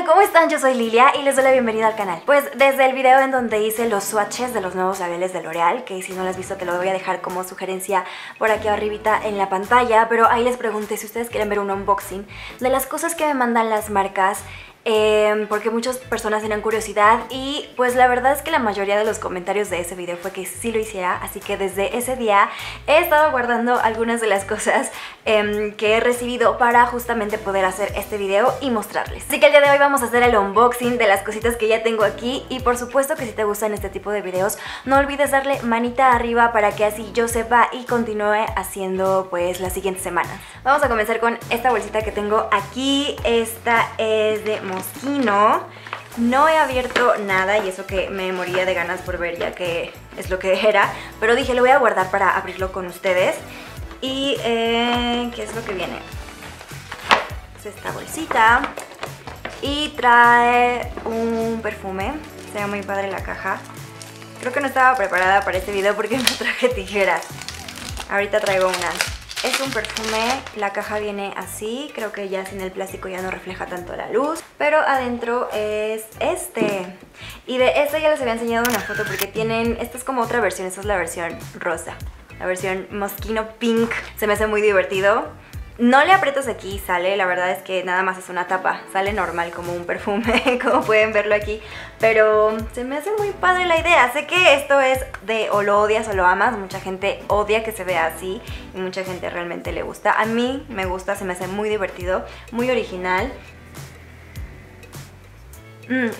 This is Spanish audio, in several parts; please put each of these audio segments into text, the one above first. Hola, ¿cómo están? Yo soy Lilia y les doy la bienvenida al canal. Pues desde el video en donde hice los swatches de los nuevos labiales de L'Oreal, que si no lo has visto te lo voy a dejar como sugerencia por aquí arribita en la pantalla, pero ahí les pregunté si ustedes quieren ver un unboxing de las cosas que me mandan las marcas, porque muchas personas tenían curiosidad y pues la verdad es que la mayoría de los comentarios de ese video fue que sí lo hiciera, así que desde ese día he estado guardando algunas de las cosas que he recibido para justamente poder hacer este video y mostrarles. Así que el día de hoy vamos a hacer el unboxing de las cositas que ya tengo aquí y por supuesto que si te gustan este tipo de videos no olvides darle manita arriba para que así yo sepa y continúe haciendo pues las siguientes semanas. Vamos a comenzar con esta bolsita que tengo aquí, esta es de Moschino. No he abierto nada y eso que me moría de ganas por ver ya que es lo que era, pero dije lo voy a guardar para abrirlo con ustedes. Y ¿qué es lo que viene? Es esta bolsita y trae un perfume, se ve muy padre la caja. Creo que no estaba preparada para este video porque no traje tijeras, ahorita traigo unas. Es un perfume, la caja viene así, creo que ya sin el plástico ya no refleja tanto la luz. Pero adentro es este. Y de este ya les había enseñado una foto porque tienen, esta es como otra versión, esta es la versión rosa. La versión Moschino Pink, se me hace muy divertido. No le aprietas aquí y sale, la verdad es que nada más es una tapa, sale normal como un perfume, como pueden verlo aquí. Pero se me hace muy padre la idea, sé que esto es de o lo odias o lo amas, mucha gente odia que se vea así y mucha gente realmente le gusta. A mí me gusta, se me hace muy divertido, muy original.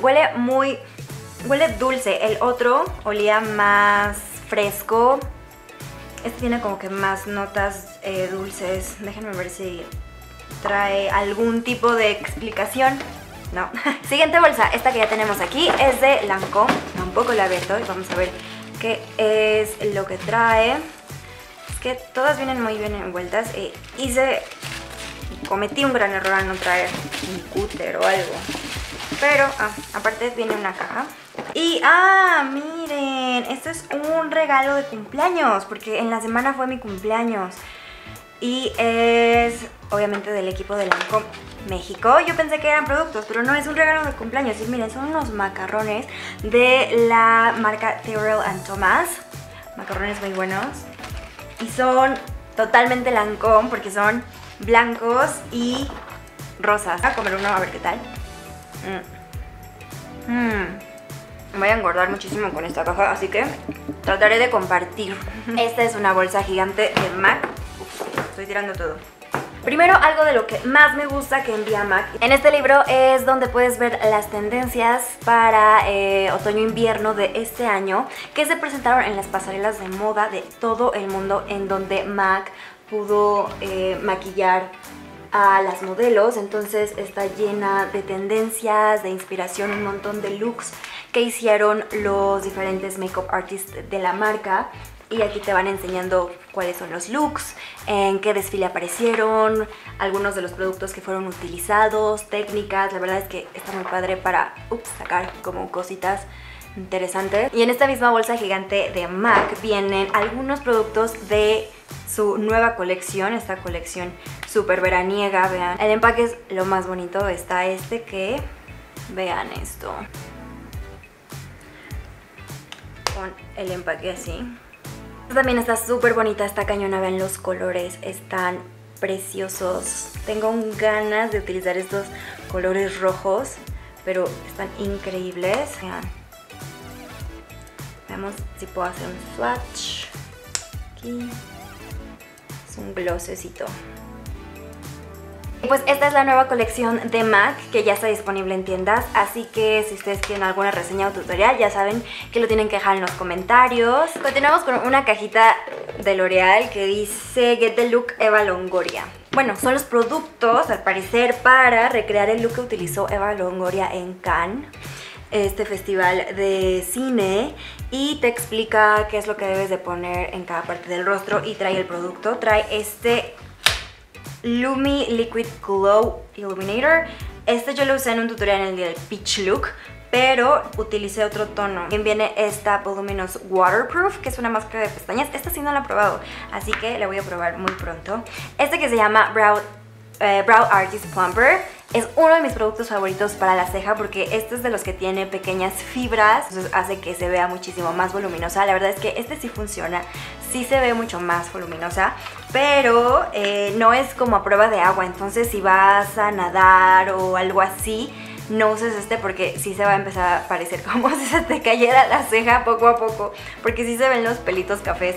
Huele muy, huele dulce, el otro olía más fresco. Este tiene como que más notas dulces. Déjenme ver si trae algún tipo de explicación. No. Siguiente bolsa, esta que ya tenemos aquí, es de Lancôme. Tampoco la he abierto y vamos a ver qué es lo que trae. Es que todas vienen muy bien envueltas. Cometí un gran error al no traer un cúter o algo. Pero, aparte viene una caja. Y, miren, esto es un regalo de cumpleaños, porque en la semana fue mi cumpleaños. Y es, obviamente, del equipo de Lancôme México. Yo pensé que eran productos, pero no, es un regalo de cumpleaños. Y miren, son unos macarrones de la marca Thyroid and Thomas. Macarrones muy buenos. Y son totalmente Lancôme, porque son blancos y rosas. Voy a comer uno a ver qué tal. Me voy a engordar muchísimo con esta caja, así que trataré de compartir. Esta es una bolsa gigante de MAC. Estoy tirando todo. Primero, algo de lo que más me gusta que envía MAC. En este libro es donde puedes ver las tendencias para otoño-invierno de este año, que se presentaron en las pasarelas de moda de todo el mundo, en donde MAC pudo maquillar a las modelos. Entonces está llena de tendencias, de inspiración, un montón de looks que hicieron los diferentes makeup artists de la marca y aquí te van enseñando cuáles son los looks, en qué desfile aparecieron, algunos de los productos que fueron utilizados, técnicas. La verdad es que está muy padre para sacar como cositas interesantes. Y en esta misma bolsa gigante de MAC vienen algunos productos de su nueva colección, esta colección super veraniega. Vean, el empaque es lo más bonito. Está este que, vean esto, con el empaque así. También está súper bonita esta cañona, vean los colores, están preciosos. Tengo ganas de utilizar estos colores rojos, pero están increíbles. Vean. Veamos si puedo hacer un swatch. Aquí es un glossecito. Y pues esta es la nueva colección de MAC que ya está disponible en tiendas, así que si ustedes quieren alguna reseña o tutorial ya saben que lo tienen que dejar en los comentarios. Continuamos con una cajita de L'Oreal que dice Get the Look Eva Longoria. Bueno, son los productos al parecer para recrear el look que utilizó Eva Longoria en Cannes, este festival de cine, y te explica qué es lo que debes de poner en cada parte del rostro y trae el producto. Trae este Lumi Liquid Glow Illuminator. Este yo lo usé en un tutorial en el del Peach Look, pero utilicé otro tono. También viene esta Voluminous Waterproof, que es una máscara de pestañas. Esta sí no la he probado, así que la voy a probar muy pronto. Este que se llama Brow Brow Artist Plumper. Es uno de mis productos favoritos para la ceja porque este es de los que tiene pequeñas fibras, entonces hace que se vea muchísimo más voluminosa. La verdad es que este sí funciona, sí se ve mucho más voluminosa, pero no es como a prueba de agua. Entonces si vas a nadar o algo así, no uses este porque sí se va a empezar a parecer como si se te cayera la ceja poco a poco, porque sí se ven los pelitos cafés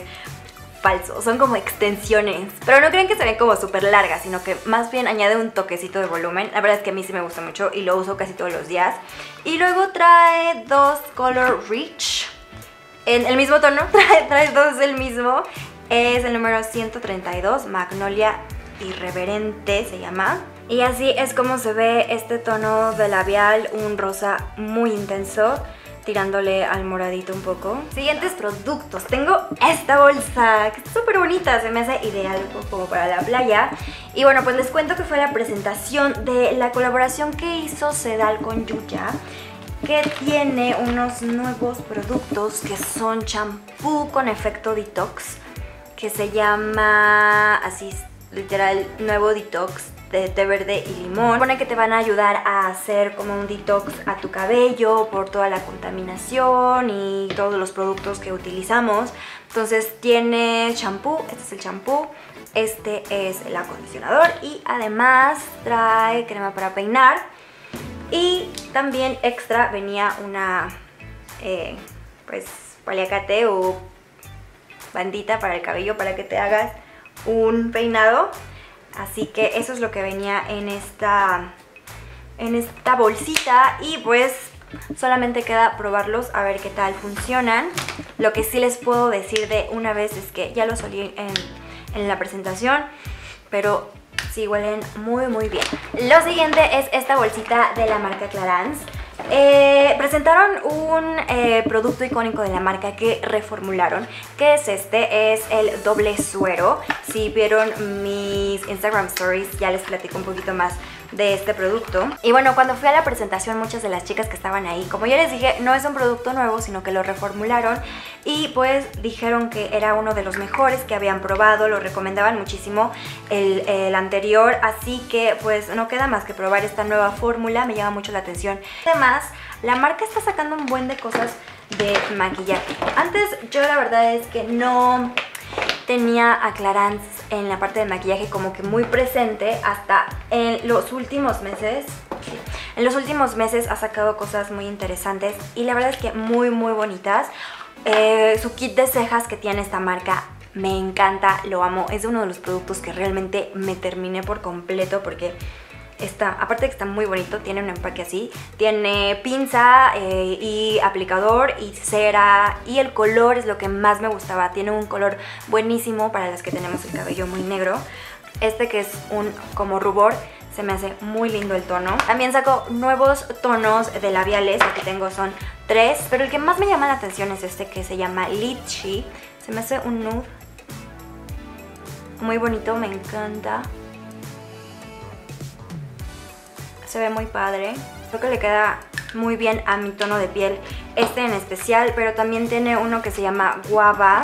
falsos, son como extensiones, pero no crean que se ven como súper largas, sino que más bien añade un toquecito de volumen. La verdad es que a mí sí me gusta mucho y lo uso casi todos los días. Y luego trae dos Color Rich en el mismo tono, trae dos del mismo, es el número 132, Magnolia Irreverente se llama. Y así es como se ve este tono de labial, un rosa muy intenso, tirándole al moradito un poco. Siguientes productos, tengo esta bolsa, que está súper bonita, se me hace ideal como para la playa. Y bueno, pues les cuento que fue la presentación de la colaboración que hizo Sedal con Yuya, que tiene unos nuevos productos que son champú con efecto detox, que se llama así, literal, nuevo detox de té verde y limón. Supone que te van a ayudar a hacer como un detox a tu cabello por toda la contaminación y todos los productos que utilizamos. Entonces tiene champú, este es el champú, este es el acondicionador y además trae crema para peinar. Y también extra venía una pues paliacate o bandita para el cabello para que te hagas un peinado. Así que eso es lo que venía en esta bolsita. Y pues solamente queda probarlos a ver qué tal funcionan. Lo que sí les puedo decir de una vez es que ya los solí en la presentación, pero sí huelen muy muy bien. Lo siguiente es esta bolsita de la marca Clarins. Presentaron un producto icónico de la marca que reformularon, que es este, es el doble suero. Si vieron mis Instagram stories ya les platico un poquito más de este producto. Y bueno, cuando fui a la presentación muchas de las chicas que estaban ahí, como ya les dije, no es un producto nuevo, sino que lo reformularon y pues dijeron que era uno de los mejores que habían probado, lo recomendaban muchísimo el anterior, así que pues no queda más que probar esta nueva fórmula, me llama mucho la atención. Además, la marca está sacando un buen de cosas de maquillaje. Antes yo la verdad es que no tenía a Clarins en la parte de maquillaje como que muy presente hasta en los últimos meses. En los últimos meses ha sacado cosas muy interesantes y la verdad es que muy muy bonitas. Su kit de cejas que tiene esta marca me encanta, lo amo. Es uno de los productos que realmente me terminé por completo porque aparte de que está muy bonito, tiene un empaque así, tiene pinza y aplicador y cera, y el color es lo que más me gustaba, tiene un color buenísimo para las que tenemos el cabello muy negro. Este que es un como rubor, se me hace muy lindo el tono. También saco nuevos tonos de labiales, los que tengo son 3, pero el que más me llama la atención es este que se llama Litchi, se me hace un nude muy bonito, me encanta. Se ve muy padre, creo que le queda muy bien a mi tono de piel, este en especial, pero también tiene uno que se llama Guava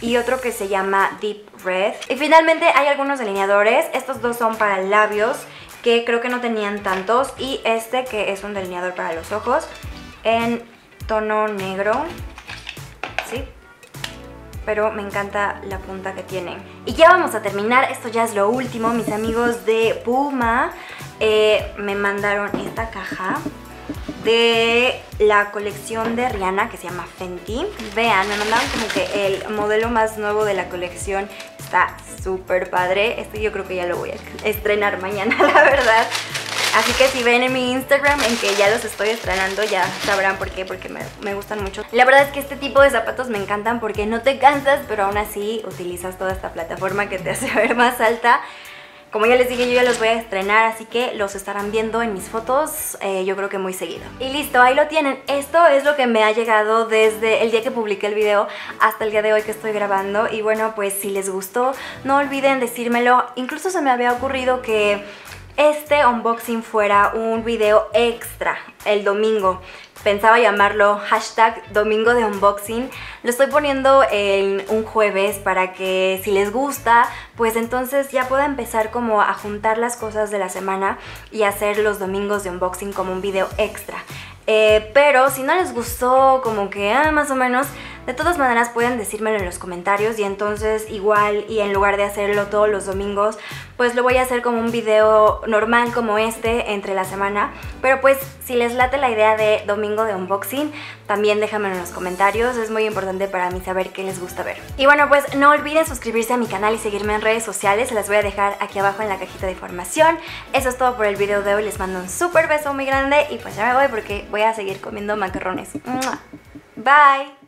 y otro que se llama Deep Red. Y finalmente hay algunos delineadores, estos dos son para labios, que creo que no tenían tantos, y este que es un delineador para los ojos en tono negro, ¿sí? Pero me encanta la punta que tiene. Y ya vamos a terminar, esto ya es lo último. Mis amigos de Puma me mandaron esta caja de la colección de Rihanna que se llama Fenty. Vean, me mandaron como que el modelo más nuevo de la colección, está súper padre. Este yo creo que ya lo voy a estrenar mañana, la verdad. Así que si ven en mi Instagram en que ya los estoy estrenando, ya sabrán por qué, porque me gustan mucho. La verdad es que este tipo de zapatos me encantan porque no te cansas, pero aún así utilizas toda esta plataforma que te hace ver más alta. Como ya les dije, yo ya los voy a estrenar, así que los estarán viendo en mis fotos, yo creo que muy seguido. Y listo, ahí lo tienen. Esto es lo que me ha llegado desde el día que publiqué el video hasta el día de hoy que estoy grabando. Y bueno, pues si les gustó, no olviden decírmelo. Incluso se me había ocurrido que este unboxing fuera un video extra el domingo. Pensaba llamarlo #domingo de unboxing. Lo estoy poniendo en un jueves para que si les gusta, pues entonces ya pueda empezar como a juntar las cosas de la semana y hacer los domingos de unboxing como un video extra. Pero si no les gustó, como que más o menos, de todas maneras pueden decírmelo en los comentarios y entonces igual y en lugar de hacerlo todos los domingos, pues lo voy a hacer como un video normal como este entre la semana. Pero pues si les late la idea de domingo de unboxing, también déjamelo en los comentarios, es muy importante para mí saber qué les gusta ver. Y bueno, pues no olviden suscribirse a mi canal y seguirme en redes sociales, se las voy a dejar aquí abajo en la cajita de información. Eso es todo por el video de hoy, les mando un súper beso muy grande y pues ya me voy porque voy a seguir comiendo macarrones. Bye.